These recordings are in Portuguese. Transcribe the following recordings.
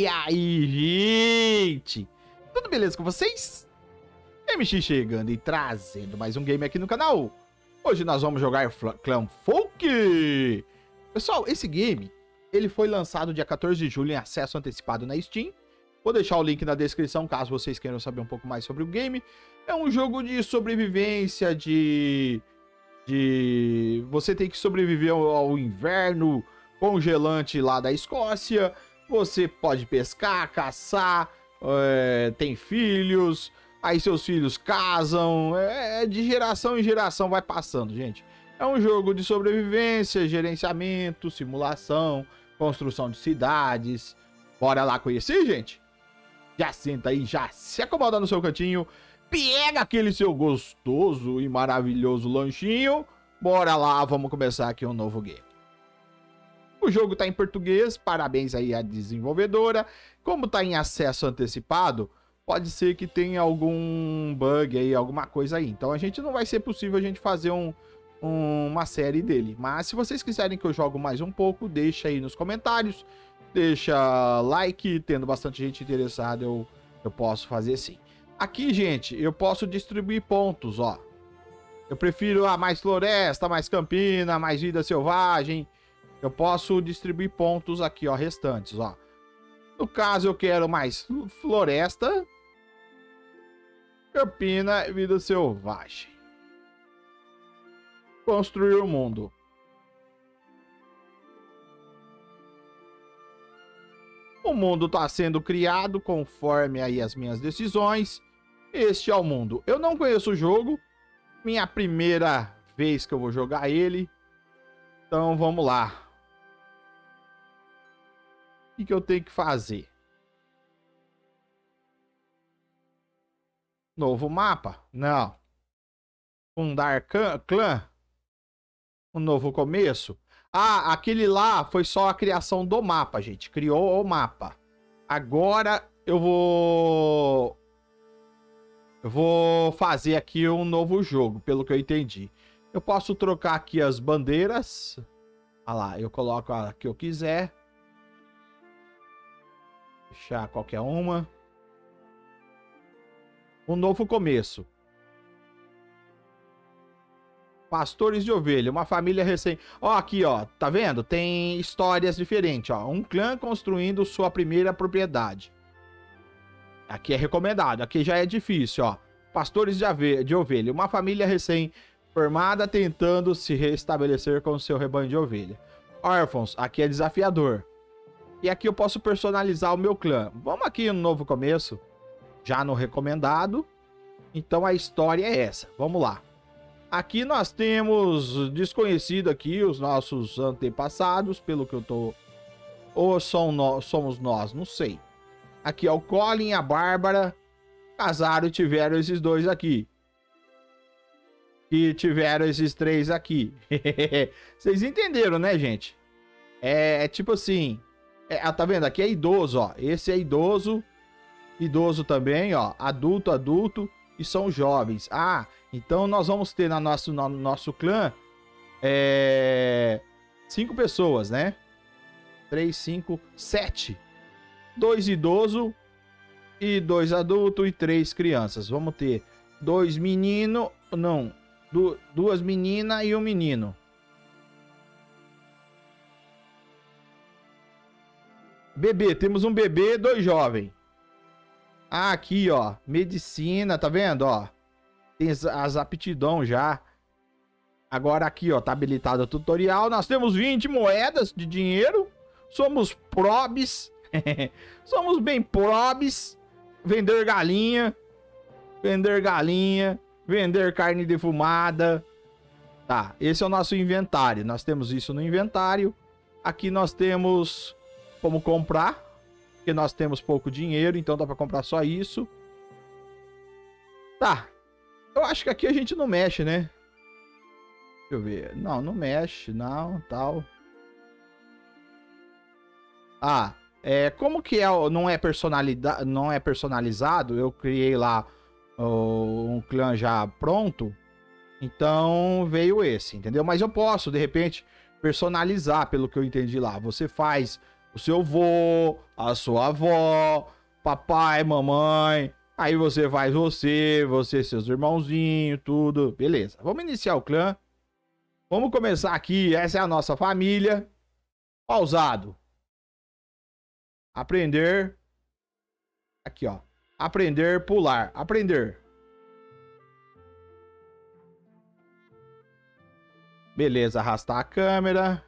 E aí, gente? Tudo beleza com vocês? MX chegando e trazendo mais um game aqui no canal. Hoje nós vamos jogar Clanfolk. Pessoal, esse game, ele foi lançado dia 14 de julho em acesso antecipado na Steam. Vou deixar o link na descrição caso vocês queiram saber um pouco mais sobre o game. É um jogo de sobrevivência, você tem que sobreviver ao inverno congelante lá da Escócia. Você pode pescar, caçar, tem filhos, aí seus filhos casam, de geração em geração vai passando, gente. É um jogo de sobrevivência, gerenciamento, simulação, construção de cidades. Bora lá conhecer, gente? Já senta aí, já se acomoda no seu cantinho, pega aquele seu gostoso e maravilhoso lanchinho. Bora lá, vamos começar aqui um novo game. O jogo tá em português, parabéns aí à desenvolvedora. Como tá em acesso antecipado, pode ser que tenha algum bug aí, alguma coisa aí. Então a gente não vai ser possível a gente fazer uma série dele. Mas se vocês quiserem que eu jogue mais um pouco, deixa aí nos comentários. Deixa like, tendo bastante gente interessada, eu posso fazer sim. Aqui, gente, eu posso distribuir pontos, ó. Eu prefiro mais floresta, mais campina, mais vida selvagem. Eu posso distribuir pontos aqui, ó, restantes, ó. No caso, eu quero mais floresta, campina e vida selvagem. Construir o mundo. O mundo está sendo criado conforme aí as minhas decisões. Este é o mundo. Eu não conheço o jogo. Minha primeira vez que eu vou jogar ele. Então vamos lá. O que eu tenho que fazer? Novo mapa? Não. Fundar clã? Um novo começo? Ah, aquele lá foi só a criação do mapa, gente. Criou o mapa. Agora eu vou fazer aqui um novo jogo, pelo que eu entendi. Eu posso trocar aqui as bandeiras. Ah lá, eu coloco a que eu quiser. Deixar qualquer uma. Um novo começo. Pastores de ovelha, uma família recém... Ó, aqui, ó, tá vendo? Tem histórias diferentes, ó. Um clã construindo sua primeira propriedade. Aqui é recomendado, aqui já é difícil, ó. Pastores de ovelha, uma família recém-formada tentando se restabelecer com seu rebanho de ovelha. Órfãos, aqui é desafiador. E aqui eu posso personalizar o meu clã. Vamos aqui no novo começo, já no recomendado. Então a história é essa, vamos lá. Aqui nós temos desconhecido aqui os nossos antepassados, pelo que eu tô... Ou somos nós, não sei. Aqui é o Colin e a Bárbara. Casaram e tiveram esses dois aqui. E tiveram esses três aqui. Vocês entenderam, né, gente? É tipo assim... tá vendo? Aqui é idoso, ó. Esse é idoso. Idoso também, ó. Adulto, adulto. E são jovens. Ah, então nós vamos ter no nosso clã 5 pessoas, né? 3, 5, 7. 2 idosos e 2 adultos e 3 crianças. Vamos ter 2 meninos, não, 2 meninas e 1 menino. 1 bebê e 2 jovens. Ah, aqui, ó, medicina, tá vendo, ó? Tem as aptidões já. Agora aqui, ó, tá habilitado o tutorial. Nós temos 20 moedas de dinheiro. Somos probes. Somos bem probes. Vender galinha. Vender galinha. Vender carne defumada. Tá, esse é o nosso inventário. Nós temos isso no inventário. Aqui nós temos como comprar. Porque nós temos pouco dinheiro, então dá pra comprar só isso. Tá. Eu acho que aqui a gente não mexe, né? Deixa eu ver. Não, não mexe, não, tal. Ah, como que não é personalizado, eu criei lá um clã já pronto. Então veio esse, entendeu? Mas eu posso, de repente, personalizar, pelo que eu entendi lá. Você faz... o seu avô, a sua avó, papai, mamãe. Aí você faz você, seus irmãozinhos, tudo. Beleza, vamos iniciar o clã. Vamos começar aqui, essa é a nossa família. Pausado. Aprender. Aqui, ó. Aprender, pular. Aprender. Beleza, arrastar a câmera.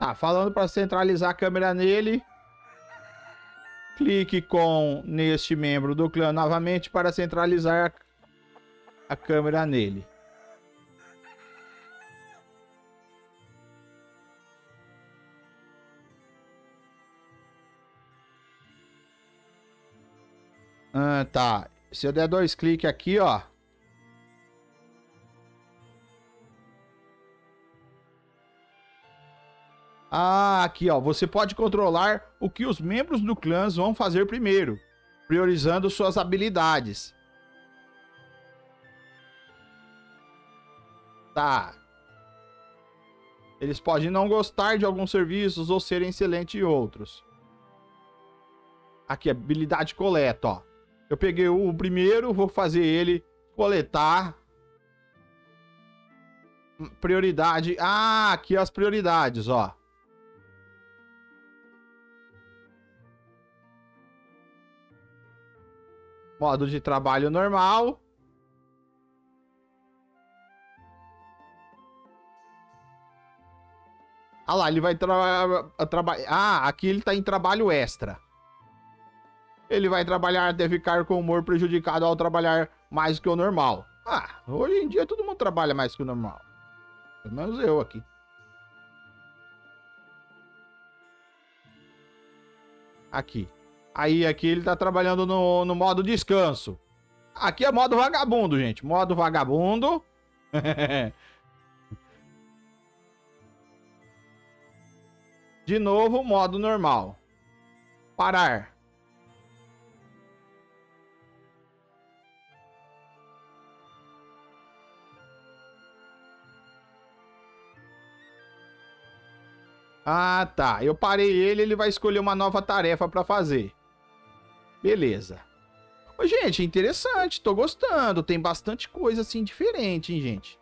Tá, falando para centralizar a câmera nele. Clique com neste membro do clã novamente para centralizar a câmera nele. Tá. Se eu der dois cliques aqui, ó. Ah, aqui ó, você pode controlar o que os membros do clã vão fazer primeiro, priorizando suas habilidades. Tá. Eles podem não gostar de alguns serviços ou serem excelentes em outros. Aqui, habilidade coleta, ó. Eu peguei o primeiro, vou fazer ele coletar. Prioridade. Ah, aqui as prioridades, ó. Modo de trabalho normal. Ah lá, ele vai trabalhar... Ah, aqui ele tá em trabalho extra. Ele vai trabalhar até ficar com o humor prejudicado ao trabalhar mais que o normal. Ah, hoje em dia todo mundo trabalha mais que o normal. Pelo menos eu aqui. Aqui. Aí aqui ele tá trabalhando no modo descanso. Aqui é modo vagabundo, gente. Modo vagabundo. De novo, modo normal. Parar. Ah, tá. Eu parei ele, ele vai escolher uma nova tarefa pra fazer. Beleza. Ô, gente, interessante. Tô gostando. Tem bastante coisa, assim, diferente, hein, gente?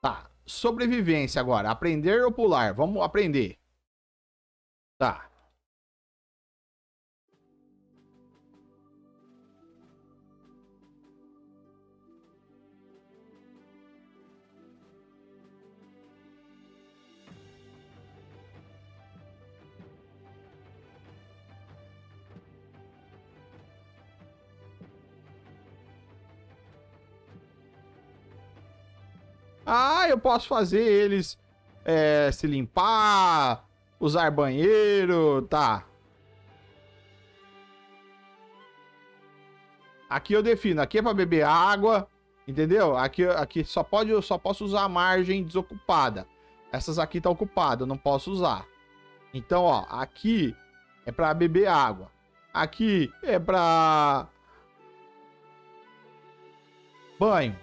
Tá. Sobrevivência agora. Aprender ou pular? Vamos aprender. Tá. Ah, eu posso fazer eles se limpar, usar banheiro, tá. Aqui eu defino, aqui é pra beber água, entendeu? Aqui eu só posso usar a margem desocupada. Essas aqui tá ocupada, eu não posso usar. Então, ó, aqui é pra beber água. Aqui é pra banho.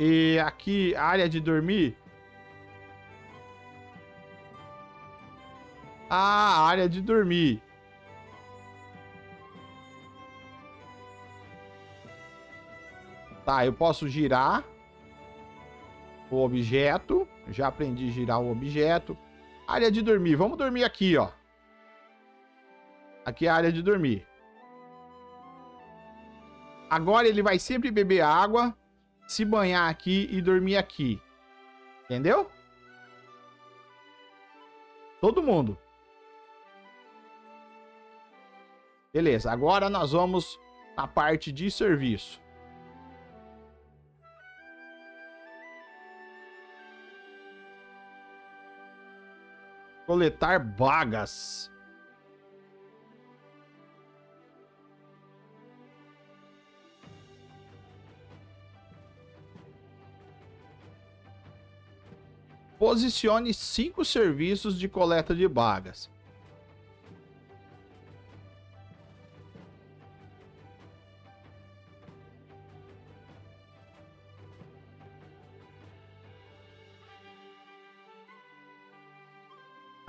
E aqui, área de dormir. Ah, área de dormir. Tá, eu posso girar o objeto. Já aprendi a girar o objeto. Área de dormir. Vamos dormir aqui, ó. Aqui é a área de dormir. Agora ele vai sempre beber água, se banhar aqui e dormir aqui. Entendeu? Todo mundo. Beleza, agora nós vamos na parte de serviço. Coletar bagas. Posicione 5 serviços de coleta de bagas.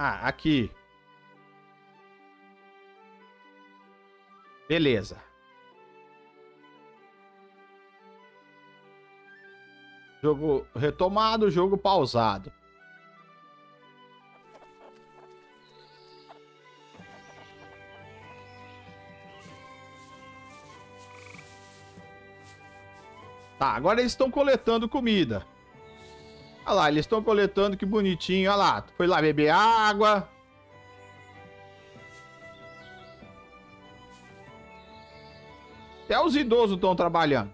Ah, aqui. Beleza. Jogo retomado, jogo pausado. Tá, agora eles estão coletando comida. Olha lá, eles estão coletando, que bonitinho. Olha lá, foi lá beber água. Até os idosos estão trabalhando.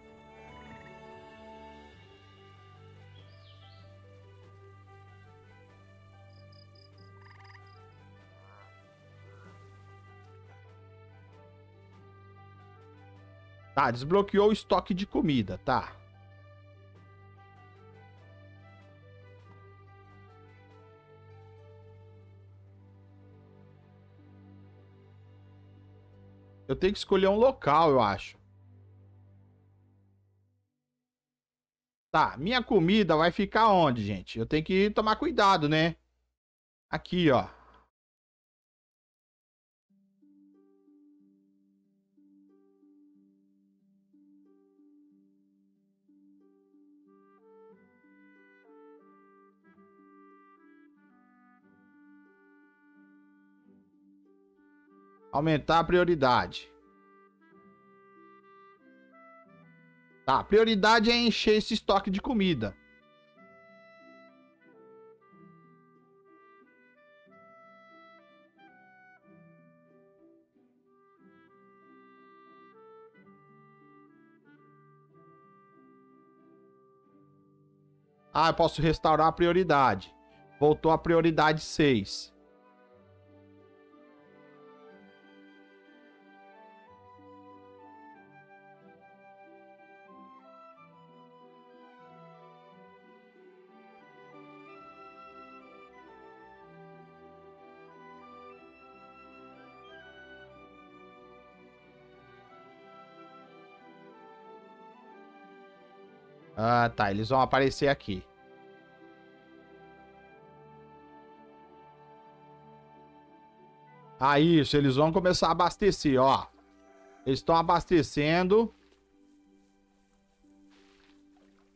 Tá, desbloqueou o estoque de comida, tá. Eu tenho que escolher um local, eu acho. Tá, minha comida vai ficar onde, gente? Eu tenho que tomar cuidado, né? Aqui, ó. Aumentar a prioridade. Tá, a prioridade é encher esse estoque de comida. Ah, eu posso restaurar a prioridade. Voltou a prioridade 6. Ah, tá. Eles vão aparecer aqui. Ah, isso. Eles vão começar a abastecer, ó. Eles estão abastecendo.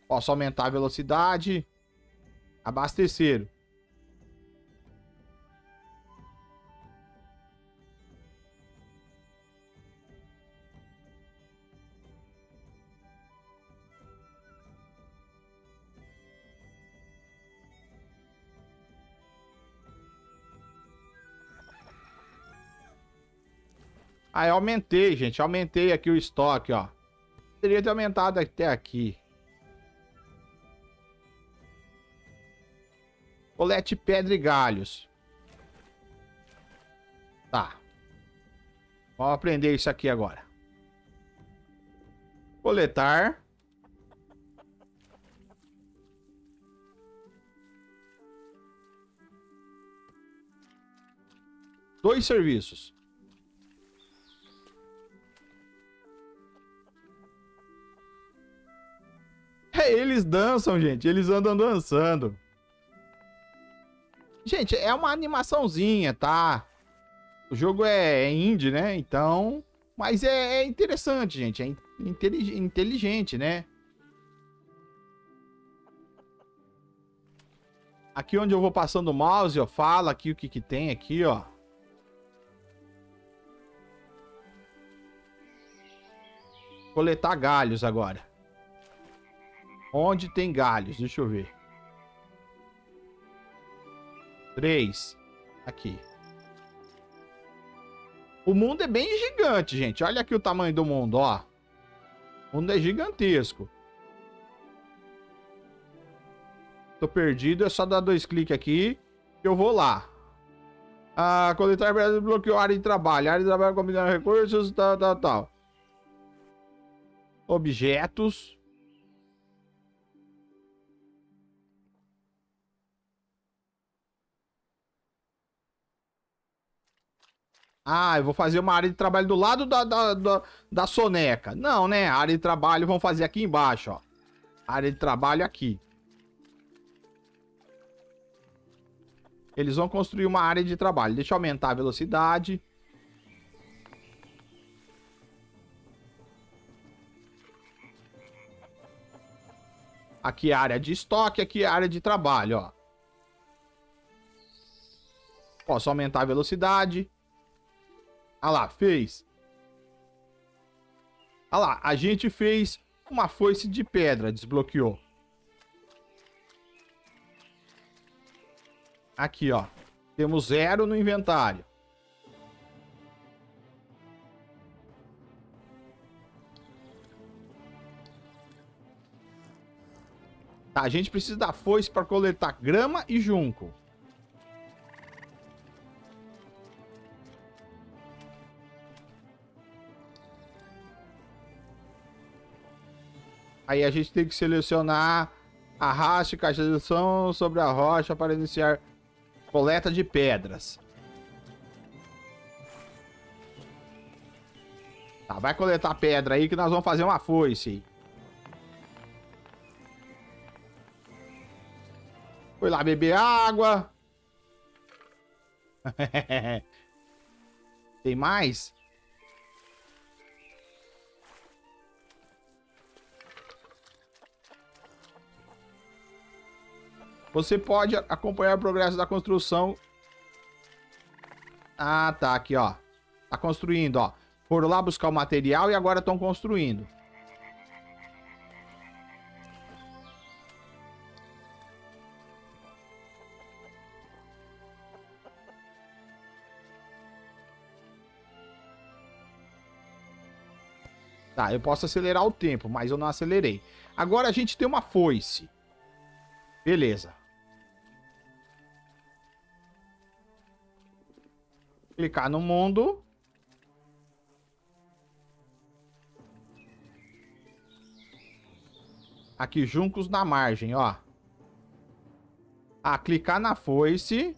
Posso aumentar a velocidade. Abastecer. Ah, eu aumentei, gente. Aumentei aqui o estoque, ó. Teria ter aumentado até aqui. Colete pedra e galhos. Tá. Vamos aprender isso aqui agora. Coletar. Dois serviços. Eles dançam, gente. Eles andam dançando. Gente, é uma animaçãozinha, tá? O jogo é indie, né? Então... Mas é interessante, gente. É inteligente, né? Aqui onde eu vou passando o mouse, ó. Fala aqui o que que tem aqui, ó. Coletar galhos agora. Onde tem galhos? Deixa eu ver. 3. Aqui. O mundo é bem gigante, gente. Olha aqui o tamanho do mundo, ó. O mundo é gigantesco. Tô perdido, é só dar 2 cliques aqui que eu vou lá. Coletar bloqueou a área de trabalho. A área de trabalho combinando recursos, tal. Objetos. Ah, eu vou fazer uma área de trabalho do lado da soneca. Não, né? A área de trabalho vão fazer aqui embaixo, ó. Área de trabalho aqui. Eles vão construir uma área de trabalho. Deixa eu aumentar a velocidade. Aqui é a área de estoque, aqui é a área de trabalho, ó. Posso aumentar a velocidade. Ah lá, fez. Ah lá, a gente fez uma foice de pedra, desbloqueou. Aqui, ó. Temos 0 no inventário. Tá, a gente precisa da foice para coletar grama e junco. Aí a gente tem que selecionar arraste, caixa de ação sobre a rocha para iniciar coleta de pedras. Tá, vai coletar pedra aí que nós vamos fazer uma foice. Foi lá beber água. Tem mais? Você pode acompanhar o progresso da construção. Ah, tá. Aqui, ó. Tá construindo, ó. Foram lá buscar o material e agora estão construindo. Tá, eu posso acelerar o tempo, mas eu não acelerei. Agora a gente tem uma foice. Beleza. Clicar no mundo. Aqui, juncos na margem, ó. Ah, clicar na foice.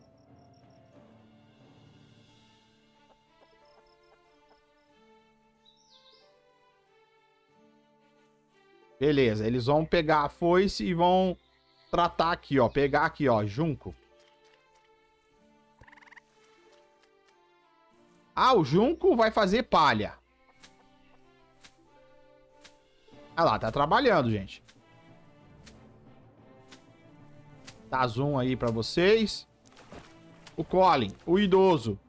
Beleza, eles vão pegar a foice e vão tratar aqui, ó. Pegar aqui, ó, junco. Ah, o junco vai fazer palha. Ah lá, tá trabalhando, gente. Dá zoom aí pra vocês. O Colin, o idoso.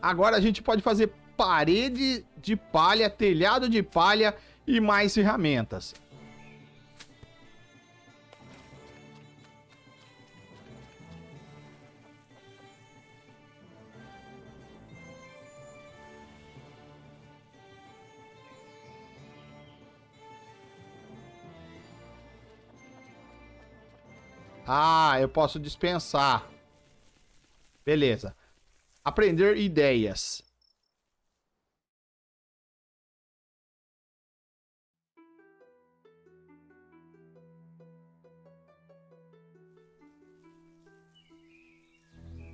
Agora a gente pode fazer parede de palha, telhado de palha e mais ferramentas. Ah, eu posso dispensar. Beleza. Aprender ideias.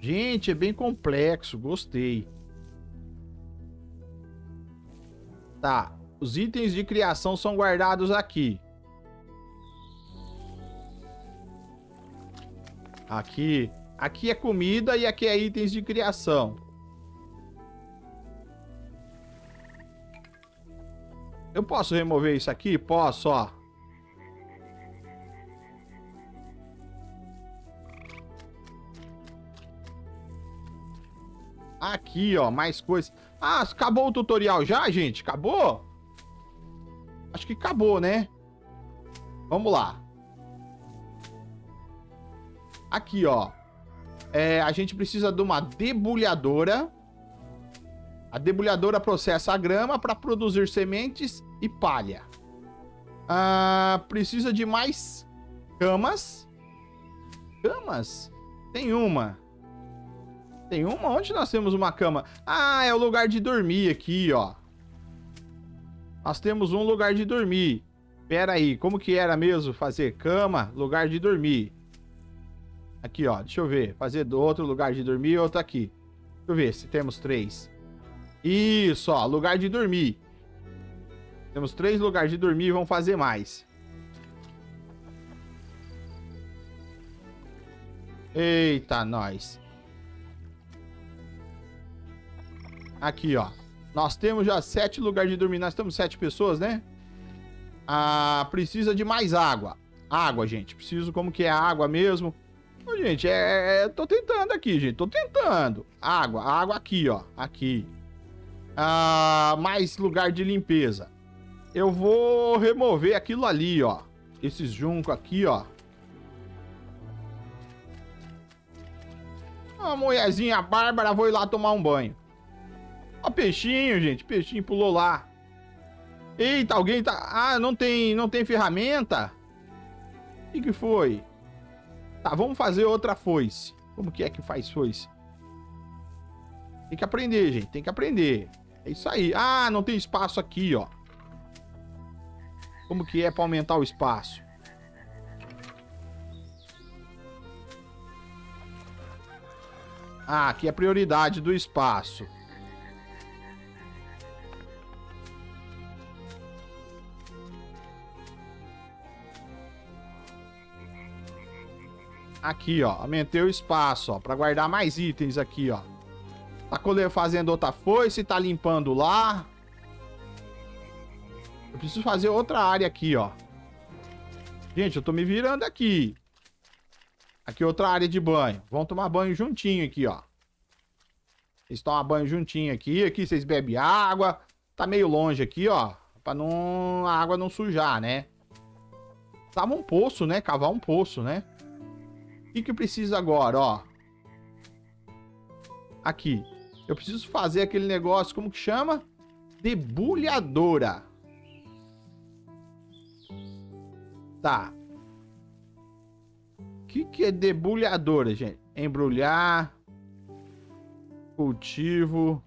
Gente, é bem complexo. Gostei. Tá. Os itens de criação são guardados aqui. Aqui é comida e aqui é itens de criação. Eu posso remover isso aqui? Posso, ó. Aqui, ó, mais coisas. Ah, acabou o tutorial já, gente? Acabou? Acho que acabou, né? Vamos lá. Aqui, ó. É, a gente precisa de uma debulhadora. A debulhadora processa a grama para produzir sementes e palha. Ah, precisa de mais Camas? Camas? Tem uma. Tem uma? Onde nós temos uma cama? Ah, é o lugar de dormir aqui, ó. Nós temos um lugar de dormir. Pera aí, como que era mesmo? Fazer cama, lugar de dormir. Aqui, ó, deixa eu ver. Fazer do outro lugar de dormir, outro aqui. Deixa eu ver se temos três. Isso, ó, lugar de dormir. Temos três lugares de dormir e vamos fazer mais. Eita, nós. Aqui, ó. Nós temos já 7 lugares de dormir. Nós temos 7 pessoas, né? Ah, precisa de mais água. Água, gente. Preciso, como que é a água mesmo? Ô, gente, tô tentando aqui, gente. Tô tentando. Água. Água aqui, ó. Aqui. Ah, mais lugar de limpeza. Eu vou remover aquilo ali, ó. Esses juncos aqui, ó. A mulherzinha Bárbara, vou ir lá tomar um banho. Ó, peixinho, gente. Peixinho pulou lá. Eita, alguém tá... Ah, não tem ferramenta? O que que foi? Tá, vamos fazer outra foice. Como que é que faz foice? Tem que aprender, gente. Tem que aprender. É isso aí. Ah, não tem espaço aqui, ó. Como que é pra aumentar o espaço? Ah, aqui é a prioridade do espaço. Aqui, ó. Aumentei o espaço, ó. Pra guardar mais itens aqui, ó. Tá fazendo outra foice, tá limpando lá. Eu preciso fazer outra área aqui, ó. Gente, eu tô me virando aqui. Aqui outra área de banho. Vão tomar banho juntinho aqui, ó. Vocês tomam banho juntinho aqui. Aqui vocês bebem água. Tá meio longe aqui, ó. Pra não... a água não sujar, né? Tava um poço, né? Cavar um poço, né? O que que eu preciso agora, ó? Aqui. Eu preciso fazer aquele negócio, como que chama? Debulhadora. Tá. O que que é debulhadora, gente? Embrulhar. Cultivo.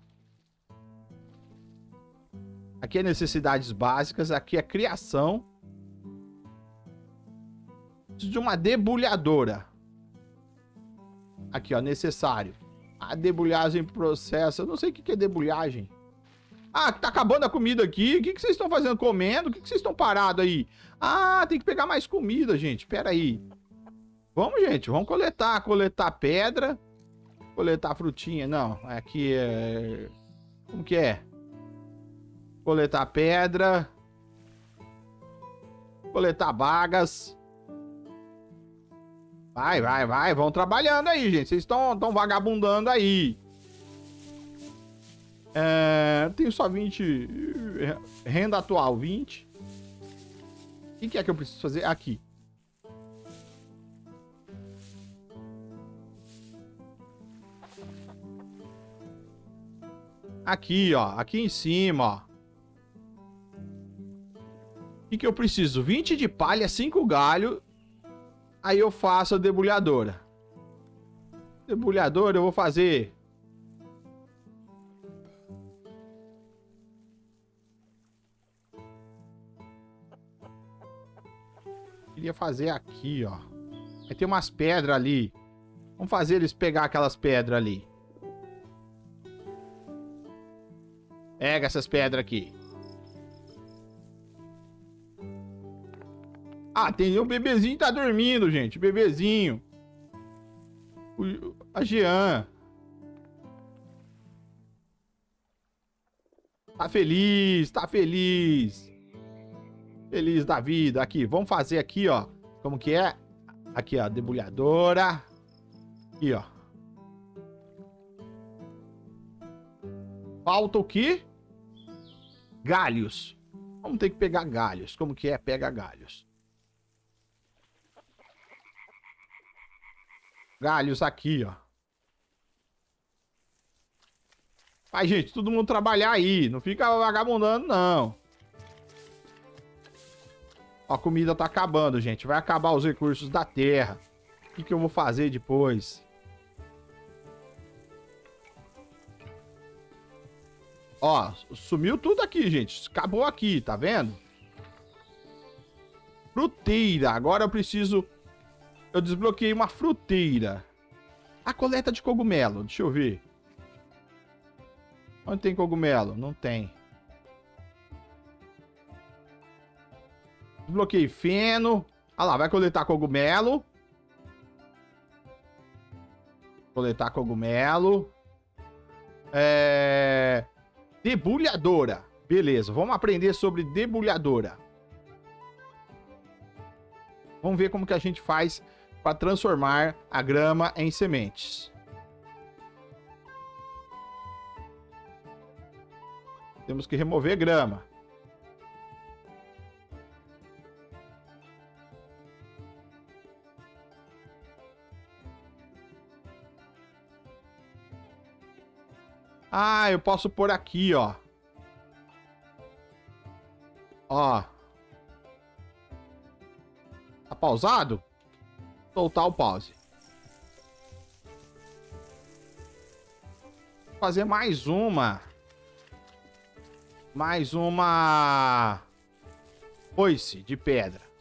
Aqui é necessidades básicas. Aqui é criação. Preciso de uma debulhadora. Aqui, ó. Necessário. A debulhagem processa. Eu não sei o que que é debulhagem. Ah, tá acabando a comida aqui. O que que vocês estão fazendo? Comendo? O que que vocês estão parados aí? Ah, tem que pegar mais comida, gente. Pera aí. Vamos, gente. Vamos coletar. Coletar pedra. Coletar frutinha. Não, aqui é... Como que é? Coletar pedra. Coletar bagas. Vai, vai, vai. Vão trabalhando aí, gente. Vocês estão vagabundando aí. É, tenho só 20. Renda atual, 20. O que é que eu preciso fazer? Aqui. Aqui, ó. Aqui em cima, ó. O que que eu preciso? 20 de palha, 5 galho. Aí eu faço a debulhadora. Debulhadora eu vou fazer... Queria fazer aqui, ó. Vai ter umas pedras ali. Vamos fazer eles pegar aquelas pedras ali. Pega essas pedras aqui. Ah, tem um bebezinho que tá dormindo, gente. Bebezinho. A Jean. Tá feliz, tá feliz. Feliz da vida. Aqui, vamos fazer aqui, ó. Como que é? Aqui, ó. Debulhadora. Aqui, ó. Falta o quê? Galhos. Vamos ter que pegar galhos. Como que é? Pega galhos. Galhos aqui, ó. Vai, gente. Todo mundo trabalhar aí. Não fica vagabundando, não. A comida tá acabando, gente. Vai acabar os recursos da terra. O que que eu vou fazer depois? Ó, sumiu tudo aqui, gente. Acabou aqui, tá vendo? Fruteira. Agora eu preciso... Eu desbloqueei uma fruteira. A coleta de cogumelo. Deixa eu ver. Onde tem cogumelo? Não tem. Desbloqueei feno. Ah lá, vai coletar cogumelo. Coletar cogumelo. Debulhadora. Beleza, vamos aprender sobre debulhadora. Vamos ver como que a gente faz para transformar a grama em sementes. Temos que remover grama. Ah, eu posso pôr aqui, ó. Ó. Tá pausado? Soltar o pause. Vou fazer mais uma. Mais uma foice de pedra.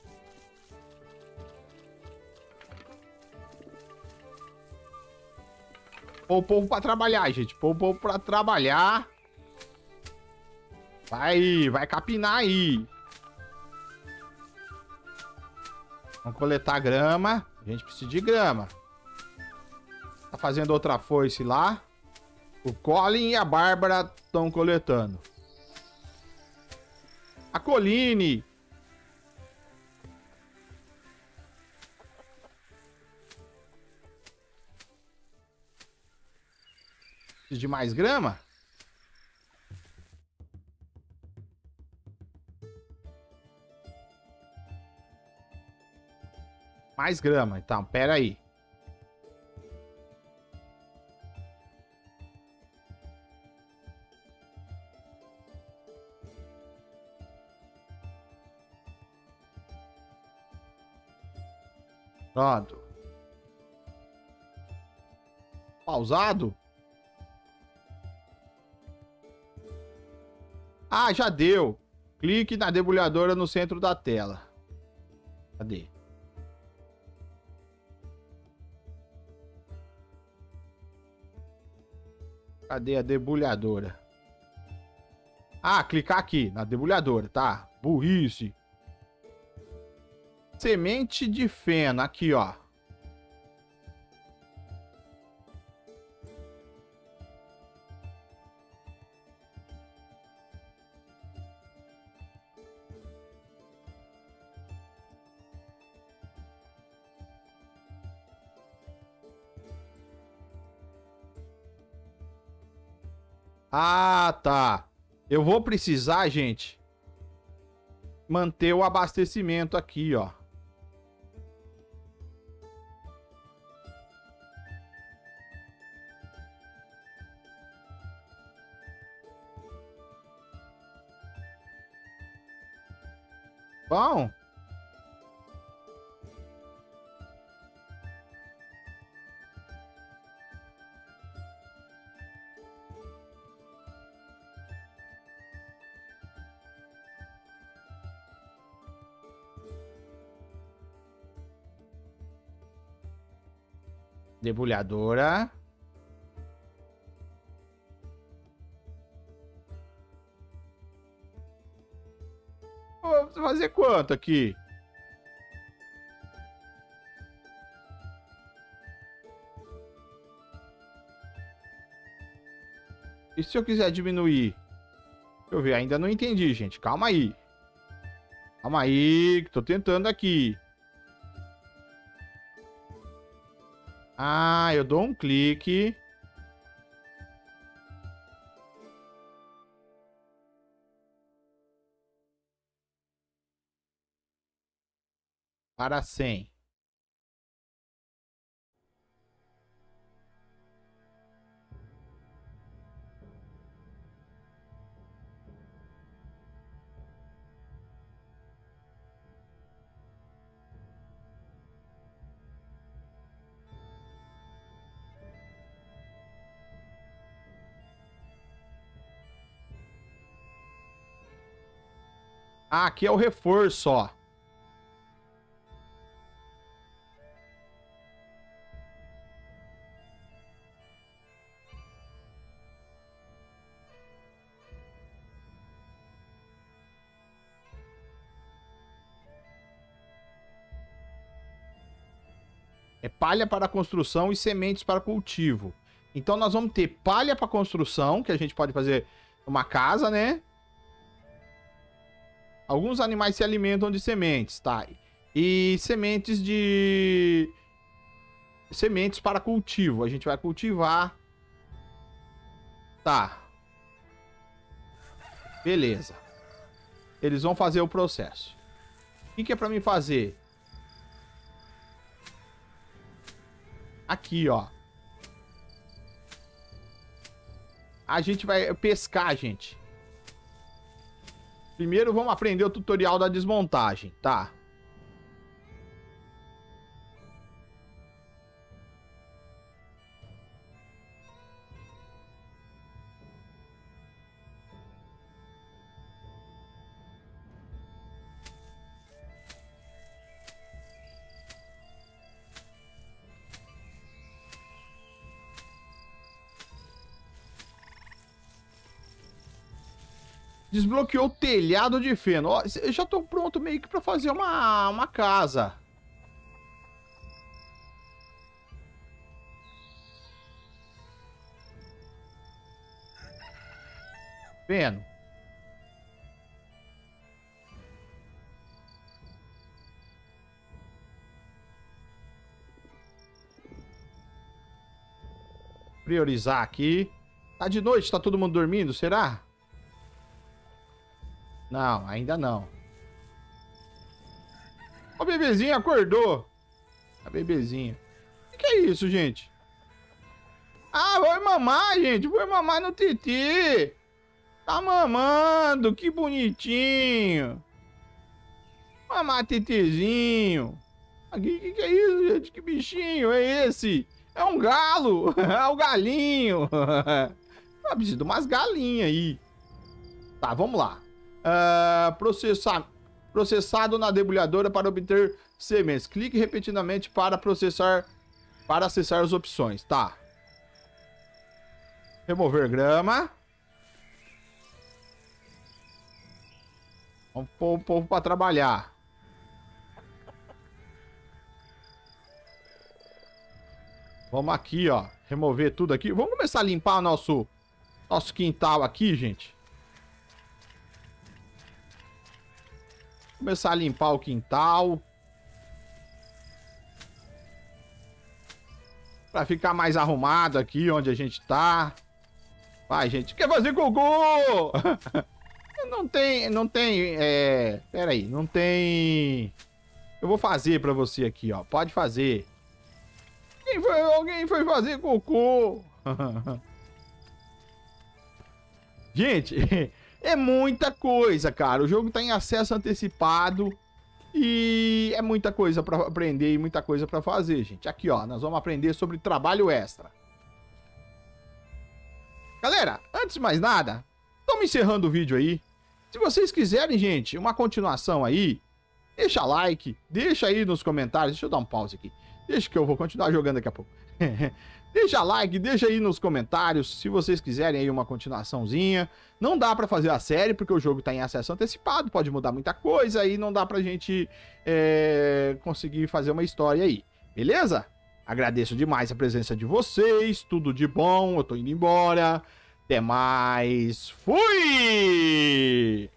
Põe o povo pra trabalhar, gente. Põe o povo pra trabalhar. Vai capinar aí. Vamos coletar grama. A gente precisa de grama. Tá fazendo outra foice lá. O Colin e a Bárbara estão coletando. A Colleen. Preciso de mais grama? Mais grama, então, pera aí. Pronto. Pausado? Ah, já deu. Clique na debulhadora no centro da tela. Cadê? Cadê a debulhadora? Ah, clicar aqui na debulhadora, tá? Burrice. Semente de feno, aqui, ó. Ah, tá. Eu vou precisar, gente, manter o abastecimento aqui, ó. Bom. Debulhadora. Vou fazer quanto aqui? E se eu quiser diminuir? Deixa eu ver, ainda não entendi, gente. Calma aí. Calma aí, que tô tentando aqui. Ah, eu dou um clique. Para 100. Ah, aqui é o reforço, ó. É palha para construção e sementes para cultivo. Então nós vamos ter palha para construção, que a gente pode fazer uma casa, né? Alguns animais se alimentam de sementes, tá? E sementes de... sementes para cultivo. A gente vai cultivar. Tá. Beleza. Eles vão fazer o processo. O que é para mim fazer? Aqui, ó. A gente vai pescar, gente. Primeiro vamos aprender o tutorial da desmontagem, tá? Desbloqueou o telhado de feno. Ó, eu já tô pronto meio que pra fazer uma casa. Feno. Priorizar aqui. Tá de noite, tá todo mundo dormindo, será? Não, ainda não. Ó, bebezinha acordou. A bebezinha. O que é isso, gente? Ah, vai mamar, gente. Vai mamar no titi. Tá mamando. Que bonitinho. Mamar titizinho. O que é isso, gente? Que bichinho é esse? É um galo. É um galinho. Ah, preciso de umas galinhas aí. Tá, vamos lá. Processado na debulhadora para obter sementes. Clique repetidamente para processar, para acessar as opções. Tá. Remover grama. Vamos pôr o povo para trabalhar. Vamos aqui, ó. Remover tudo aqui. Vamos começar a limpar o nosso quintal aqui, gente. Começar a limpar o quintal pra ficar mais arrumado aqui onde a gente tá. Vai, gente, quer fazer cocô? não tem pera aí, não tem. Eu vou fazer pra você aqui, ó. Pode fazer. Alguém foi fazer cocô. Gente, é muita coisa, cara. O jogo tá em acesso antecipado e é muita coisa pra aprender e muita coisa pra fazer, gente. Aqui, ó, nós vamos aprender sobre trabalho extra. Galera, antes de mais nada, estamos encerrando o vídeo aí. Se vocês quiserem, gente, uma continuação aí, deixa like, deixa aí nos comentários. Deixa eu dar um pause aqui. Deixa que eu vou continuar jogando daqui a pouco. Deixa like, deixa aí nos comentários se vocês quiserem aí uma continuaçãozinha. Não dá pra fazer a série porque o jogo tá em acesso antecipado, pode mudar muita coisa e não dá pra gente conseguir fazer uma história aí, beleza? Agradeço demais a presença de vocês, tudo de bom, eu tô indo embora, até mais, fui!